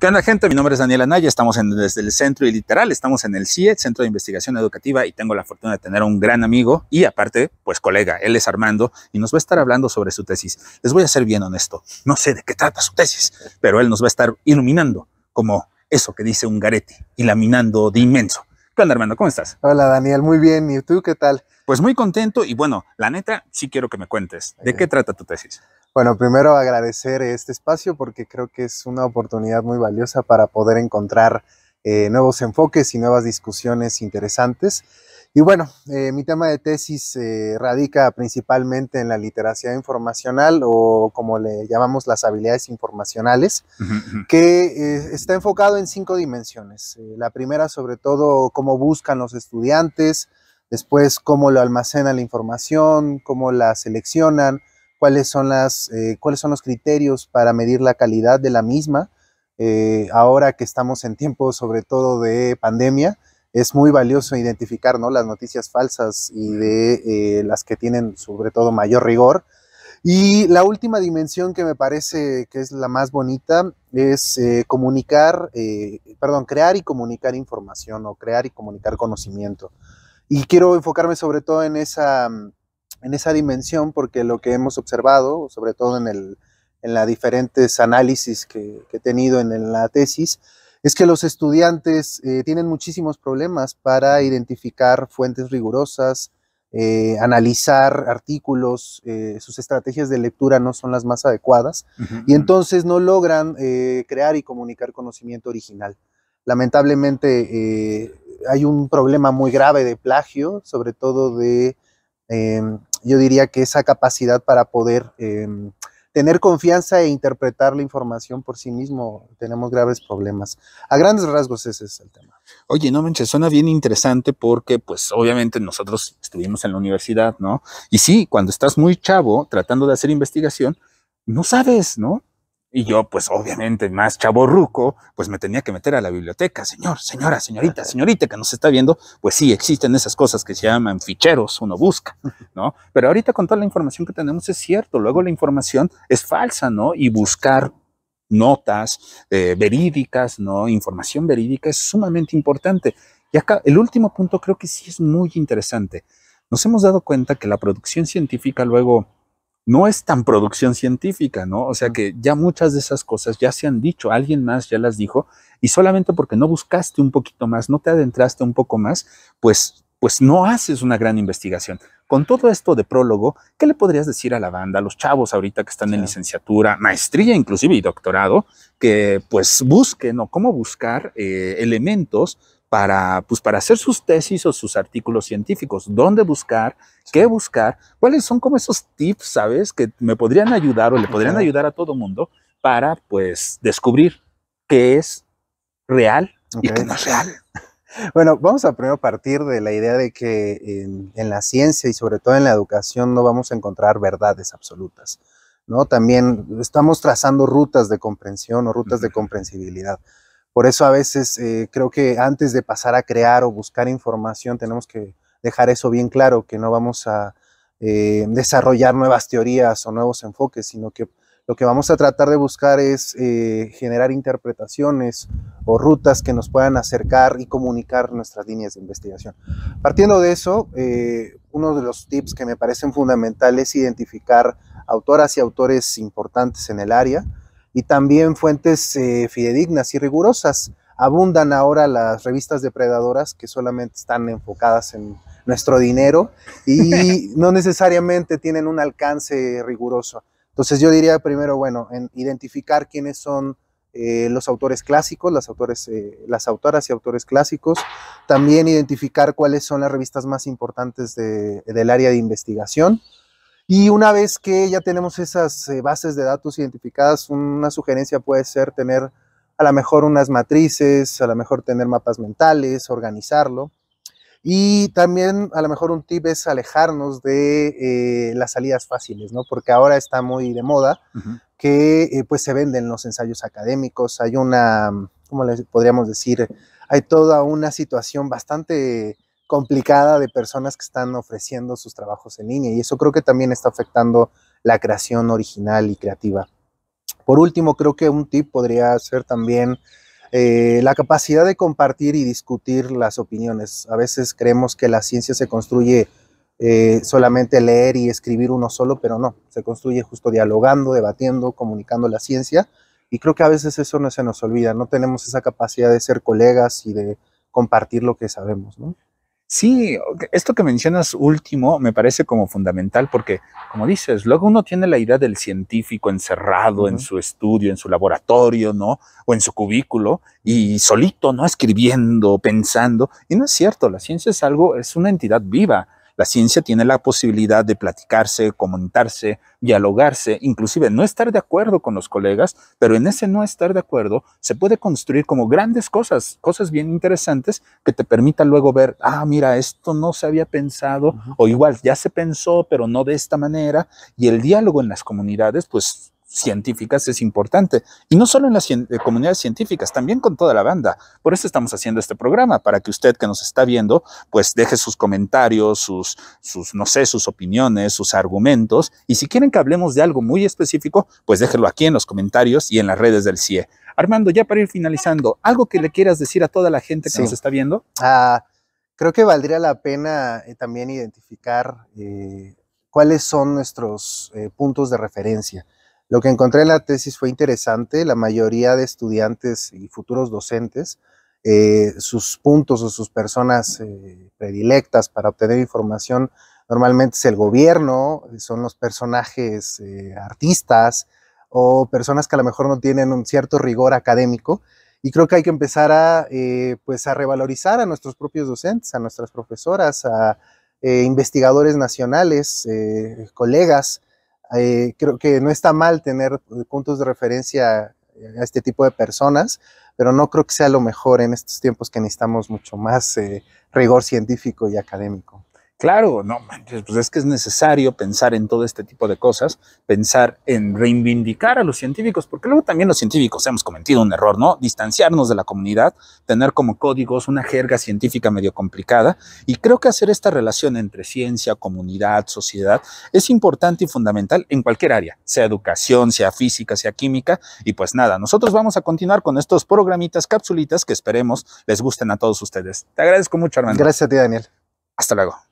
¿Qué onda, gente? Mi nombre es Daniel Anaya, estamos desde el centro y literal, estamos en el CIE, Centro de Investigación Educativa, y tengo la fortuna de tener a un gran amigo y aparte, pues colega, él es Armando y nos va a estar hablando sobre su tesis. Les voy a ser bien honesto, no sé de qué trata su tesis, pero él nos va a estar iluminando como eso que dice Ungaretti, iluminando de inmenso. ¿Qué onda, Armando? ¿Cómo estás? Hola, Daniel, muy bien, ¿y tú qué tal? Pues muy contento y bueno, la neta, sí quiero que me cuentes, ¿de qué trata tu tesis? Bueno, primero agradecer este espacio porque creo que es una oportunidad muy valiosa para poder encontrar nuevos enfoques y nuevas discusiones interesantes. Y bueno, mi tema de tesis radica principalmente en la literacia informacional o como le llamamos las habilidades informacionales, que está enfocado en 5 dimensiones. La primera, sobre todo, cómo buscan los estudiantes, después cómo lo almacenan la información, cómo la seleccionan, ¿Cuáles son los criterios para medir la calidad de la misma? Ahora que estamos en tiempos, sobre todo de pandemia, es muy valioso identificar, ¿no?, las noticias falsas y de las que tienen, sobre todo, mayor rigor. Y la última dimensión que me parece que es la más bonita es crear y comunicar información o crear y comunicar conocimiento. Y quiero enfocarme sobre todo en esa dimensión, porque lo que hemos observado, sobre todo en las diferentes análisis que he tenido en la tesis, es que los estudiantes tienen muchísimos problemas para identificar fuentes rigurosas, analizar artículos, sus estrategias de lectura no son las más adecuadas, y entonces no logran crear y comunicar conocimiento original. Lamentablemente hay un problema muy grave de plagio, sobre todo de... yo diría que esa capacidad para poder tener confianza e interpretar la información por sí mismo, tenemos graves problemas. A grandes rasgos ese es el tema. Oye, no manches, suena bien interesante porque pues obviamente nosotros estuvimos en la universidad, ¿no? Y sí, cuando estás muy chavo tratando de hacer investigación, no sabes, ¿no? Y yo, pues obviamente, más chavorruco, pues me tenía que meter a la biblioteca. Señor, señora, señorita que nos está viendo, pues sí, existen esas cosas que se llaman ficheros, uno busca, ¿no? Pero ahorita con toda la información que tenemos es cierto, luego la información es falsa, ¿no? Y buscar notas verídicas, ¿no? Información verídica es sumamente importante. Y acá, el último punto creo que sí es muy interesante. Nos hemos dado cuenta que la producción científica luego... no es tan producción científica, ¿no? O sea que ya muchas de esas cosas ya se han dicho, alguien más ya las dijo, y solamente porque no buscaste un poquito más, no te adentraste un poco más, pues no haces una gran investigación. Con todo esto de prólogo, ¿qué le podrías decir a la banda, a los chavos ahorita que están en licenciatura, maestría inclusive y doctorado, que pues busquen o cómo buscar elementos para hacer sus tesis o sus artículos científicos, dónde buscar, qué buscar, cuáles son como esos tips, ¿sabes?, que me podrían ayudar o le podrían ayudar a todo mundo para, pues, descubrir qué es real y qué no es real. Bueno, vamos a primero partir de la idea de que en la ciencia y sobre todo en la educación no vamos a encontrar verdades absolutas, ¿no? También estamos trazando rutas de comprensión o rutas de comprensibilidad. Por eso a veces creo que antes de pasar a crear o buscar información tenemos que dejar eso bien claro, que no vamos a desarrollar nuevas teorías o nuevos enfoques, sino que lo que vamos a tratar de buscar es generar interpretaciones o rutas que nos puedan acercar y comunicar nuestras líneas de investigación. Partiendo de eso, uno de los tips que me parecen fundamentales es identificar autoras y autores importantes en el área, y también fuentes fidedignas y rigurosas. Abundan ahora las revistas depredadoras que solamente están enfocadas en nuestro dinero y no necesariamente tienen un alcance riguroso. Entonces yo diría primero, bueno, en identificar quiénes son los autores clásicos, las autoras y autores clásicos, también identificar cuáles son las revistas más importantes del área de investigación. Y una vez que ya tenemos esas bases de datos identificadas, una sugerencia puede ser tener a lo mejor unas matrices, a lo mejor tener mapas mentales, organizarlo. Y también a lo mejor un tip es alejarnos de las salidas fáciles, ¿no? Porque ahora está muy de moda que pues se venden los ensayos académicos. Hay una, ¿cómo les podríamos decir? Hay toda una situación bastante... complicada de personas que están ofreciendo sus trabajos en línea, y eso creo que también está afectando la creación original y creativa. Por último, creo que un tip podría ser también la capacidad de compartir y discutir las opiniones. A veces creemos que la ciencia se construye solamente leer y escribir uno solo, pero no, se construye justo dialogando, debatiendo, comunicando la ciencia, y creo que a veces eso no se nos olvida, no tenemos esa capacidad de ser colegas y de compartir lo que sabemos, ¿no? Sí, esto que mencionas último me parece como fundamental porque, como dices, luego uno tiene la idea del científico encerrado en su estudio, en su laboratorio, ¿no? O en su cubículo y solito, ¿no? Escribiendo, pensando. Y no es cierto, la ciencia es algo, es una entidad viva. La ciencia tiene la posibilidad de platicarse, comentarse, dialogarse, inclusive no estar de acuerdo con los colegas, pero en ese no estar de acuerdo se puede construir como grandes cosas, cosas bien interesantes que te permitan luego ver, ah, mira, esto no se había pensado, o igual ya se pensó, pero no de esta manera, y el diálogo en las comunidades, pues, científicas es importante, y no solo en las comunidades científicas, también con toda la banda. Por eso estamos haciendo este programa, para que usted que nos está viendo, pues deje sus comentarios, sus no sé, sus opiniones, sus argumentos, y si quieren que hablemos de algo muy específico, pues déjelo aquí en los comentarios y en las redes del CIE. Armando, ya para ir finalizando, ¿algo que le quieras decir a toda la gente que nos está viendo? Creo que valdría la pena también identificar cuáles son nuestros puntos de referencia. Lo que encontré en la tesis fue interesante. La mayoría de estudiantes y futuros docentes, sus puntos o sus personas predilectas para obtener información, normalmente es el gobierno, son los personajes artistas o personas que a lo mejor no tienen un cierto rigor académico. Y creo que hay que empezar a revalorizar a nuestros propios docentes, a nuestras profesoras, a investigadores nacionales, colegas. Creo que no está mal tener puntos de referencia a este tipo de personas, pero no creo que sea lo mejor en estos tiempos que necesitamos mucho más rigor científico y académico. Claro, no manches, pues es que es necesario pensar en todo este tipo de cosas, pensar en reivindicar a los científicos, porque luego también los científicos hemos cometido un error, ¿no? Distanciarnos de la comunidad, tener como códigos una jerga científica medio complicada, y creo que hacer esta relación entre ciencia, comunidad, sociedad es importante y fundamental en cualquier área, sea educación, sea física, sea química, y pues nada, nosotros vamos a continuar con estos programitas, capsulitas que esperemos les gusten a todos ustedes. Te agradezco mucho, Armando. Gracias a ti, Daniel. Hasta luego.